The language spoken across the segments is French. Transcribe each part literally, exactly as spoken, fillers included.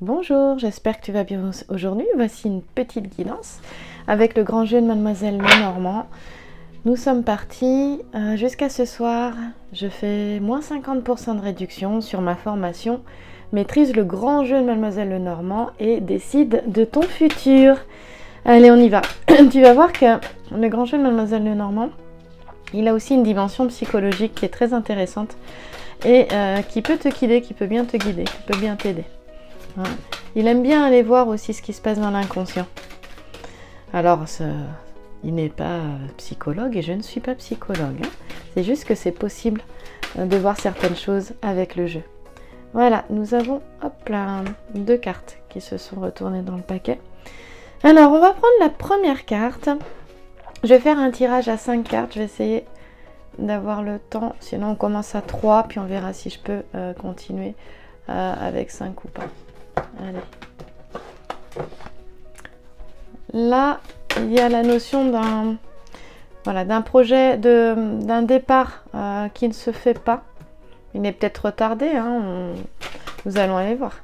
Bonjour, j'espère que tu vas bien aujourd'hui. Voici une petite guidance avec le grand jeu de Mademoiselle Lenormand. Nous sommes partis euh, jusqu'à ce soir. Je fais moins cinquante pour cent de réduction sur ma formation. Maîtrise le grand jeu de Mademoiselle Lenormand et décide de ton futur. Allez, on y va. Tu vas voir que le grand jeu de Mademoiselle Lenormand, il a aussi une dimension psychologique qui est très intéressante et euh, qui peut te guider, qui peut bien te guider, qui peut bien t'aider. Il aime bien aller voir aussi ce qui se passe dans l'inconscient. Alors, ce, il n'est pas psychologue et je ne suis pas psychologue. Hein. C'est juste que c'est possible de voir certaines choses avec le jeu. Voilà, nous avons hop là, deux cartes qui se sont retournées dans le paquet. Alors, on va prendre la première carte. Je vais faire un tirage à cinq cartes. Je vais essayer d'avoir le temps. Sinon, on commence à trois, puis on verra si je peux euh, continuer euh, avec cinq ou pas. Allez. Là, il y a la notion d'un voilà, d'un projet, d'un départ euh, qui ne se fait pas. Il est peut-être retardé, hein, on, nous allons aller voir.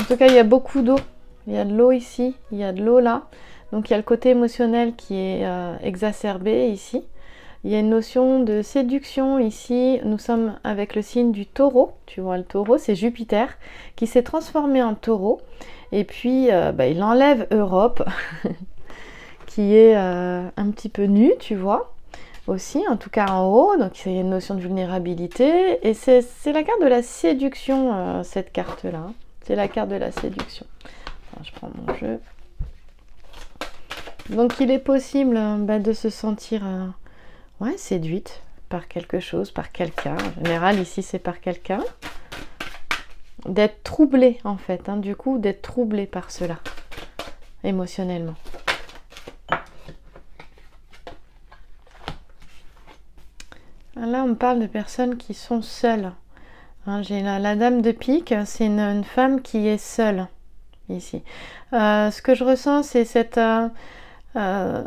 En tout cas, il y a beaucoup d'eau. Il y a de l'eau ici, il y a de l'eau là. Donc, il y a le côté émotionnel qui est euh, exacerbé ici. Il y a une notion de séduction ici. Nous sommes avec le signe du taureau. Tu vois, le taureau, c'est Jupiter qui s'est transformé en taureau. Et puis, euh, bah, il enlève Europe qui est euh, un petit peu nue, tu vois. Aussi, en tout cas en haut. Donc, il y a une notion de vulnérabilité. Et c'est la carte de la séduction, euh, cette carte-là. C'est la carte de la séduction. Enfin, je prends mon jeu. Donc, il est possible euh, bah, de se sentir... Euh, Ouais, séduite par quelque chose, par quelqu'un. En général, ici, c'est par quelqu'un. D'être troublée, en fait. Hein, du coup, d'être troublée par cela, émotionnellement. Là, on me parle de personnes qui sont seules. Hein, j'ai la, la dame de pique, c'est une, une femme qui est seule, ici. Euh, ce que je ressens, c'est cette... Euh, euh,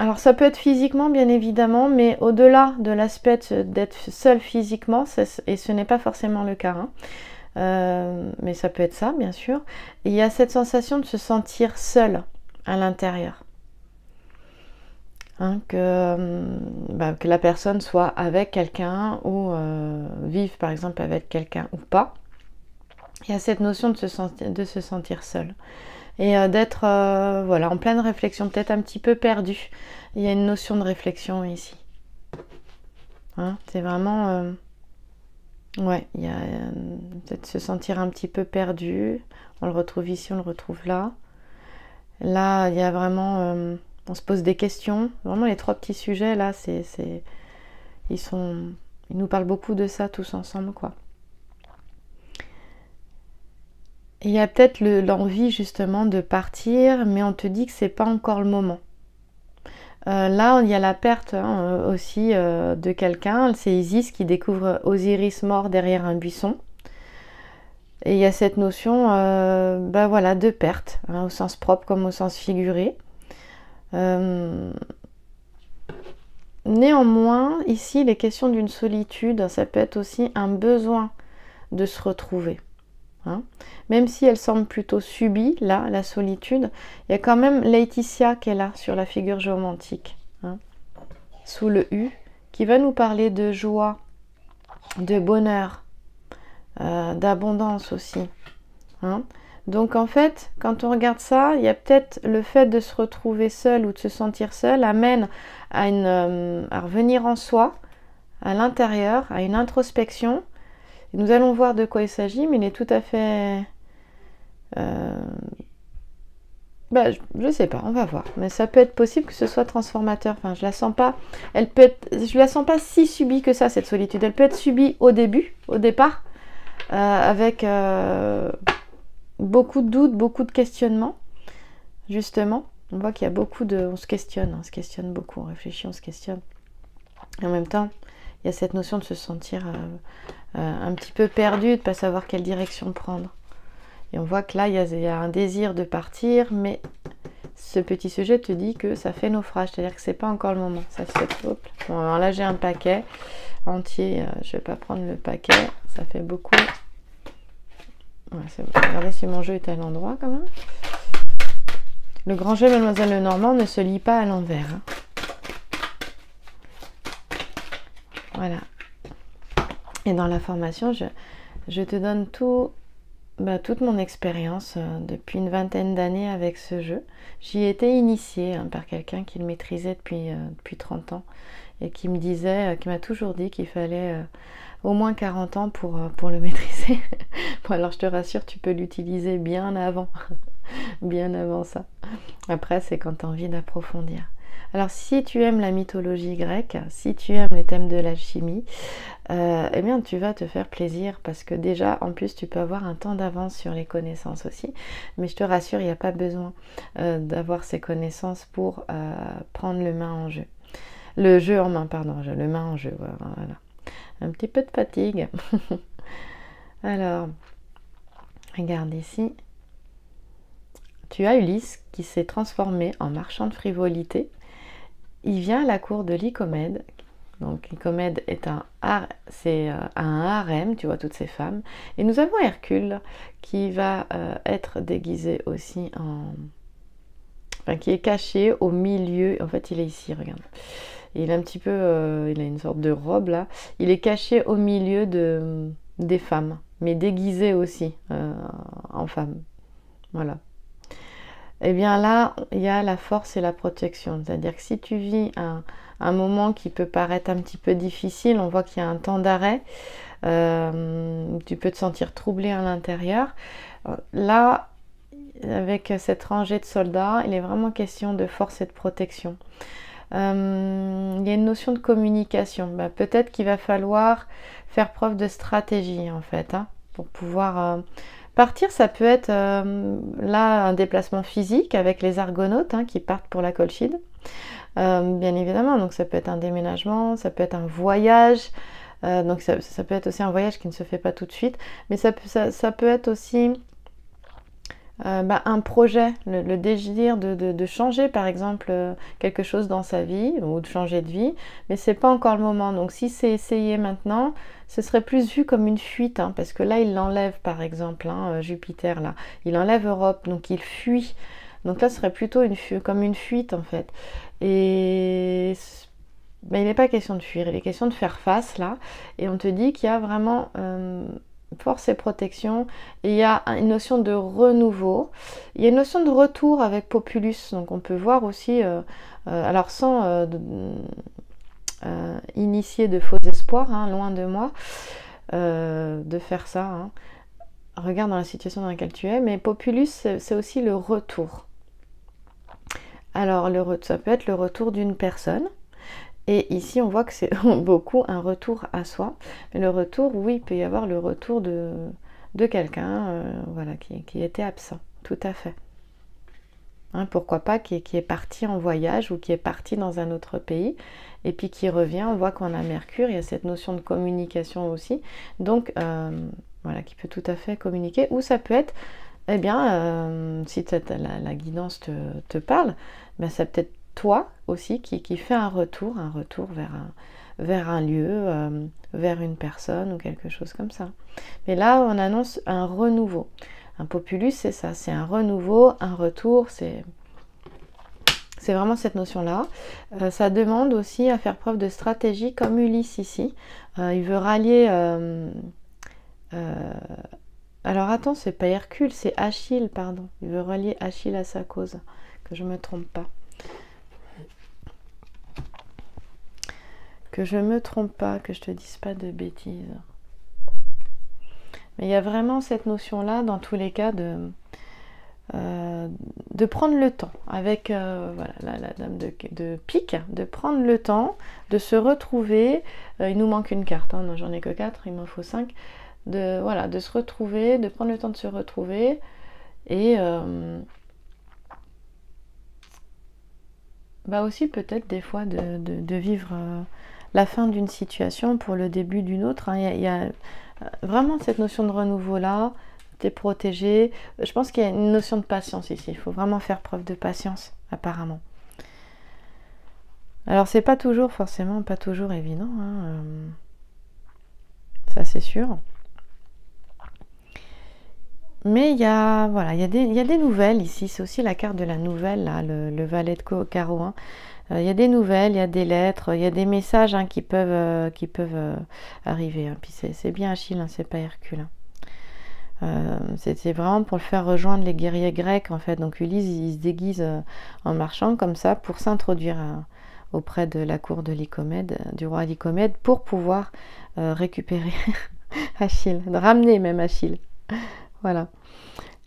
Alors ça peut être physiquement bien évidemment, mais au-delà de l'aspect d'être seul physiquement, et ce n'est pas forcément le cas, hein, euh, mais ça peut être ça bien sûr, il y a cette sensation de se sentir seul à l'intérieur. Hein, que, bah, que la personne soit avec quelqu'un ou euh, vive par exemple avec quelqu'un ou pas. Il y a cette notion de se, sentir, de se sentir seul. Et d'être euh, voilà, en pleine réflexion, peut-être un petit peu perdu. Il y a une notion de réflexion ici. Hein, c'est vraiment... Euh, ouais, il y a euh, peut-être se sentir un petit peu perdu. On le retrouve ici, on le retrouve là. Là, il y a vraiment... Euh, on se pose des questions. Vraiment, les trois petits sujets, là, c'est... Ils sont... Ils nous parlent beaucoup de ça, tous ensemble, quoi. Il y a peut-être l'envie justement de partir, mais on te dit que c'est pas encore le moment. Euh, là, il y a la perte hein, aussi euh, de quelqu'un. C'est Isis qui découvre Osiris mort derrière un buisson. Et il y a cette notion euh, bah voilà, de perte, hein, au sens propre comme au sens figuré. Euh... Néanmoins, ici, il est question d'une solitude. Ça peut être aussi un besoin de se retrouver. Hein. Même si elle semble plutôt subie, là, la solitude, il y a quand même Laetitia qui est là sur la figure géomantique, hein, sous le U, qui va nous parler de joie, de bonheur, euh, d'abondance aussi. Hein. Donc en fait, quand on regarde ça, il y a peut-être le fait de se retrouver seul ou de se sentir seul amène à, une, euh, à revenir en soi, à l'intérieur, à une introspection. Nous allons voir de quoi il s'agit, mais il est tout à fait... Euh... Ben, je ne sais pas, on va voir. Mais ça peut être possible que ce soit transformateur. Enfin, je la sens pas... Elle peut être... Je la sens pas si subie que ça, cette solitude. Elle peut être subie au début, au départ, euh, avec euh, beaucoup de doutes, beaucoup de questionnements, justement. On voit qu'il y a beaucoup de... On se questionne, on se questionne beaucoup, on réfléchit, on se questionne. Et en même temps, il y a cette notion de se sentir... Euh, Euh, un petit peu perdu, de pas savoir quelle direction prendre. Et on voit que là, il y, y a un désir de partir, mais ce petit sujet te dit que ça fait naufrage, c'est-à-dire que c'est pas encore le moment. Ça fait... Bon, alors là, j'ai un paquet entier, euh, je vais pas prendre le paquet, ça fait beaucoup. c'est bon. Regardez si mon jeu est à l'endroit quand même. Le grand jeu Mademoiselle Lenormand ne se lit pas à l'envers. Hein. Voilà. Et dans la formation, je, je te donne tout, bah, toute mon expérience euh, depuis une vingtaine d'années avec ce jeu. J'y étais initiée hein, par quelqu'un qui le maîtrisait depuis, euh, depuis trente ans et qui me disait, euh, qui m'a toujours dit qu'il fallait euh, au moins quarante ans pour, euh, pour le maîtriser. Bon, alors je te rassure, tu peux l'utiliser bien avant, bien avant ça. Après, c'est quand tu as envie d'approfondir. Alors, si tu aimes la mythologie grecque, si tu aimes les thèmes de l'alchimie, euh, eh bien, tu vas te faire plaisir parce que déjà, en plus, tu peux avoir un temps d'avance sur les connaissances aussi. Mais je te rassure, il n'y a pas besoin euh, d'avoir ces connaissances pour euh, prendre le main en jeu. Le jeu en main, pardon, le main en jeu, voilà. voilà. Un petit peu de fatigue. Alors, regarde ici. Tu as Ulysse qui s'est transformé en marchand de frivolité. Il vient à la cour de Lycomède. Donc Lycomède est un, c'est un harem, tu vois, toutes ces femmes. Et nous avons Hercule qui va euh, être déguisé aussi en... Enfin, qui est caché au milieu. En fait, il est ici, regarde. Il a un petit peu... Euh, il a une sorte de robe, là. Il est caché au milieu de, des femmes, mais déguisé aussi euh, en femme. Voilà. Et eh bien là, il y a la force et la protection. C'est-à-dire que si tu vis un, un moment qui peut paraître un petit peu difficile, on voit qu'il y a un temps d'arrêt, euh, tu peux te sentir troublé à l'intérieur. Là, avec cette rangée de soldats, il est vraiment question de force et de protection. Euh, il y a une notion de communication. Ben, peut-être qu'il va falloir faire preuve de stratégie, en fait, hein, pour pouvoir... Euh, Partir, ça peut être euh, là un déplacement physique avec les argonautes hein, qui partent pour la Colchide, euh, bien évidemment. Donc ça peut être un déménagement, ça peut être un voyage, euh, donc ça, ça peut être aussi un voyage qui ne se fait pas tout de suite, mais ça peut, ça, ça peut être aussi euh, bah, un projet, le, le désir de, de, de changer par exemple quelque chose dans sa vie ou de changer de vie, mais c'est pas encore le moment. Donc si c'est essayé maintenant, ce serait plus vu comme une fuite, hein, parce que là, il l'enlève, par exemple, hein, Jupiter, là. Il enlève Europe, donc il fuit. Donc là, ce serait plutôt une fu comme une fuite, en fait. Et ben, il n'est pas question de fuir, il est question de faire face, là. Et on te dit qu'il y a vraiment euh, force et protection. Et il y a une notion de renouveau. Il y a une notion de retour avec Populus. Donc on peut voir aussi, euh, euh, alors sans... Euh, de, Euh, initié de faux espoirs, hein, loin de moi, euh, de faire ça. Hein. Regarde dans la situation dans laquelle tu es, mais Populus, c'est aussi le retour. Alors, le re ça peut être le retour d'une personne, et ici, on voit que c'est beaucoup un retour à soi. Mais le retour, oui, il peut y avoir le retour de, de quelqu'un euh, voilà, qui, qui était absent, tout à fait. Hein, pourquoi pas qui est, qui est parti en voyage ou qui est parti dans un autre pays et puis qui revient. On voit qu'on a Mercure, il y a cette notion de communication aussi, donc euh, voilà, qui peut tout à fait communiquer. Ou ça peut être, eh bien, euh, si la, la guidance te, te parle, ben c'est peut-être toi aussi qui, qui fait un retour, un retour vers un, vers un lieu, euh, vers une personne ou quelque chose comme ça. Mais là, on annonce un renouveau. Un populus, c'est ça, c'est un renouveau, un retour, c'est vraiment cette notion-là. Euh, ça demande aussi à faire preuve de stratégie comme Ulysse ici. Euh, il veut rallier... Euh, euh, alors attends, c'est pas Hercule, c'est Achille, pardon. Il veut rallier Achille à sa cause, que je ne me trompe pas. Que je ne me trompe pas, que je ne te dise pas de bêtises. Mais il y a vraiment cette notion-là, dans tous les cas, de, euh, de prendre le temps. Avec euh, voilà, la, la dame de, de pique, de prendre le temps, de se retrouver. Euh, il nous manque une carte, hein, j'en ai que quatre, il m'en faut cinq. De, voilà, de se retrouver, de prendre le temps de se retrouver. Et euh, bah aussi peut-être des fois de, de, de vivre euh, la fin d'une situation pour le début d'une autre. Hein. Il y a, il y a, vraiment cette notion de renouveau là, t'es protégé. Je pense qu'il y a une notion de patience ici. Il faut vraiment faire preuve de patience, apparemment. Alors c'est pas toujours forcément, pas toujours évident. Hein. Ça c'est sûr. Mais il y a, voilà, il y a des, il y a des nouvelles ici. C'est aussi la carte de la nouvelle, là, le, le valet de carreau. Hein. Il y a des nouvelles, il y a des lettres, il y a des messages hein, qui peuvent, euh, qui peuvent euh, arriver. Hein. Puis c'est bien Achille, hein, c'est pas Hercule. Hein. Euh, C'était vraiment pour le faire rejoindre les guerriers grecs en fait. Donc Ulysse, il, il se déguise euh, en marchand comme ça pour s'introduire auprès de la cour de Lycomède, du roi Lycomède, pour pouvoir euh, récupérer Achille, de ramener même Achille. Voilà.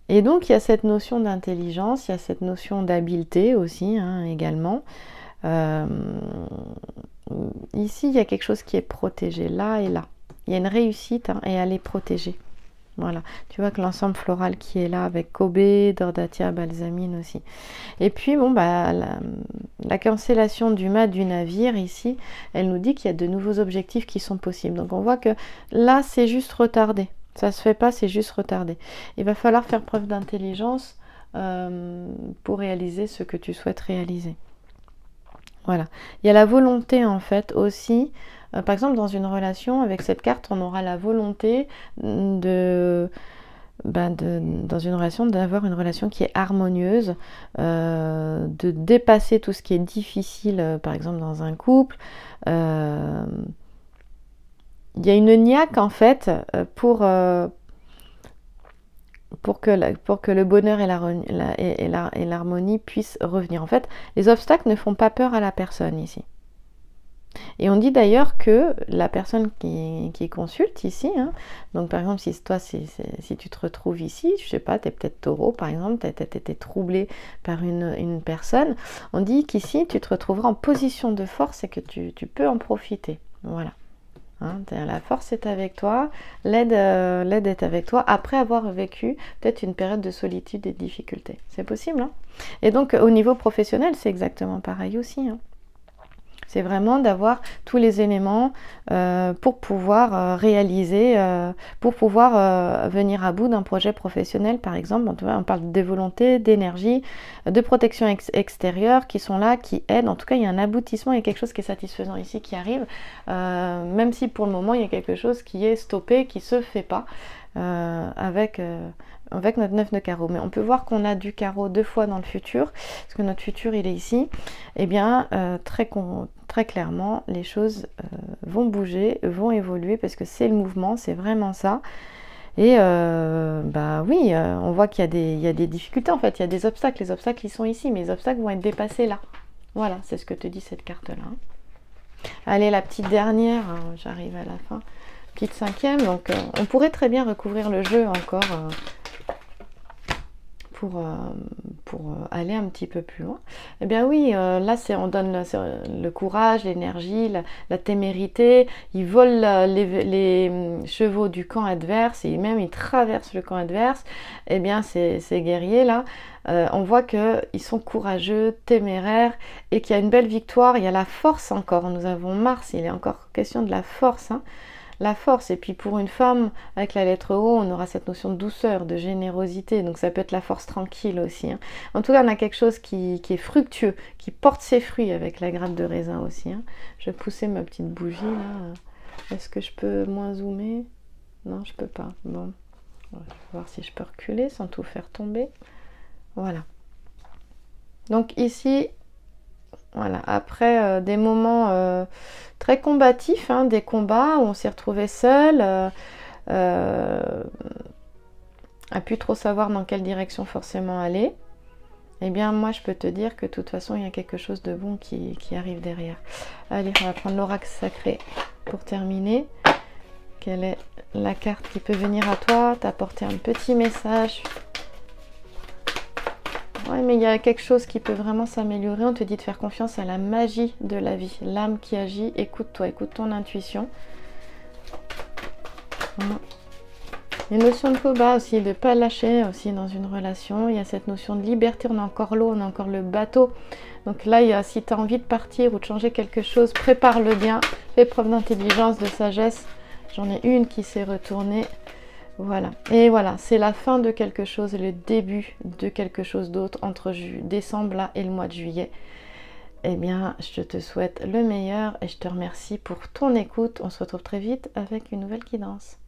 Et donc il y a cette notion d'intelligence, il y a cette notion d'habileté aussi hein, également. Euh, ici, il y a quelque chose qui est protégé, là et là. Il y a une réussite hein, et elle est protégée. Voilà, tu vois que l'ensemble floral qui est là avec Kobe, Dordatia, Balsamine aussi. Et puis, bon, bah, la, la cancellation du mât du navire ici, elle nous dit qu'il y a de nouveaux objectifs qui sont possibles. Donc, on voit que là, c'est juste retardé. Ça se fait pas, c'est juste retardé. Il va falloir faire preuve d'intelligence euh, pour réaliser ce que tu souhaites réaliser. Voilà. Il y a la volonté, en fait, aussi. Euh, par exemple, dans une relation, avec cette carte, on aura la volonté de... Ben de dans une relation, d'avoir une relation qui est harmonieuse, euh, de dépasser tout ce qui est difficile, euh, par exemple, dans un couple. Euh, il y a une niaque, en fait, pour... Euh, Pour que, la, pour que le bonheur et l'harmonie la, et, et la, et puissent revenir. En fait, les obstacles ne font pas peur à la personne ici. Et on dit d'ailleurs que la personne qui, qui consulte ici, hein, donc par exemple, si toi, si, si, si tu te retrouves ici, je sais pas, tu es peut-être taureau par exemple, tu as été troublé par une, une personne, on dit qu'ici, tu te retrouveras en position de force et que tu, tu peux en profiter. Voilà. Hein, la force est avec toi, l'aide euh, l'aide est avec toi, après avoir vécu peut-être une période de solitude et de difficultés. C'est possible, hein? Et donc, au niveau professionnel, c'est exactement pareil aussi. Hein? C'est vraiment d'avoir tous les éléments euh, pour pouvoir euh, réaliser, euh, pour pouvoir euh, venir à bout d'un projet professionnel, par exemple. En tout cas, on parle de volonté, d'énergie, de protection ex extérieure qui sont là, qui aident. En tout cas, il y a un aboutissement, il y a quelque chose qui est satisfaisant ici, qui arrive, euh, même si pour le moment, il y a quelque chose qui est stoppé, qui ne se fait pas euh, avec... Euh, avec notre neuf de carreau, mais on peut voir qu'on a du carreau deux fois dans le futur, parce que notre futur il est ici, et eh bien euh, très, con, très clairement les choses euh, vont bouger, vont évoluer, parce que c'est le mouvement, c'est vraiment ça, et euh, bah oui, euh, on voit qu'il y, y a des difficultés en fait, il y a des obstacles, les obstacles ils sont ici, mais les obstacles vont être dépassés là, voilà, c'est ce que te dit cette carte là. Allez, la petite dernière, hein, j'arrive à la fin, petite cinquième, donc euh, on pourrait très bien recouvrir le jeu encore, euh, Pour, pour aller un petit peu plus loin. Eh bien oui, euh, là on donne le, le courage, l'énergie, la, la témérité, ils volent les, les chevaux du camp adverse, et même ils traversent le camp adverse. Eh bien ces, ces guerriers là, euh, on voit qu'ils sont courageux, téméraires, et qu'il y a une belle victoire, il y a la force encore, nous avons Mars, il est encore question de la force, hein. La force, et puis pour une femme avec la lettre O, on aura cette notion de douceur, de générosité, donc ça peut être la force tranquille aussi, hein. En tout cas, on a quelque chose qui, qui est fructueux, qui porte ses fruits avec la grappe de raisin aussi, hein. Je vais pousser ma petite bougie là, est-ce que je peux moins zoomer? Non, je peux pas, bon, je vais voir si je peux reculer sans tout faire tomber, voilà. Donc ici, voilà, après euh, des moments euh, très combatifs, hein, des combats où on s'est retrouvé seul, euh, euh, à plus trop savoir dans quelle direction forcément aller, eh bien moi je peux te dire que de toute façon il y a quelque chose de bon qui, qui arrive derrière. Allez, on va prendre l'oracle sacré pour terminer. Quelle est la carte qui peut venir à toi, t'apporter un petit message? Ouais, mais il y a quelque chose qui peut vraiment s'améliorer. On te dit de faire confiance à la magie de la vie. L'âme qui agit, écoute-toi, écoute ton intuition. Voilà. Les notions de combat aussi, de ne pas lâcher aussi dans une relation. Il y a cette notion de liberté, on a encore l'eau, on a encore le bateau. Donc là, il y a, si tu as envie de partir ou de changer quelque chose, prépare-le bien. Fais preuve d'intelligence, de sagesse. J'en ai une qui s'est retournée. Voilà, et voilà, c'est la fin de quelque chose, le début de quelque chose d'autre entre décembre là et le mois de juillet. Eh bien, je te souhaite le meilleur et je te remercie pour ton écoute. On se retrouve très vite avec une nouvelle guidance.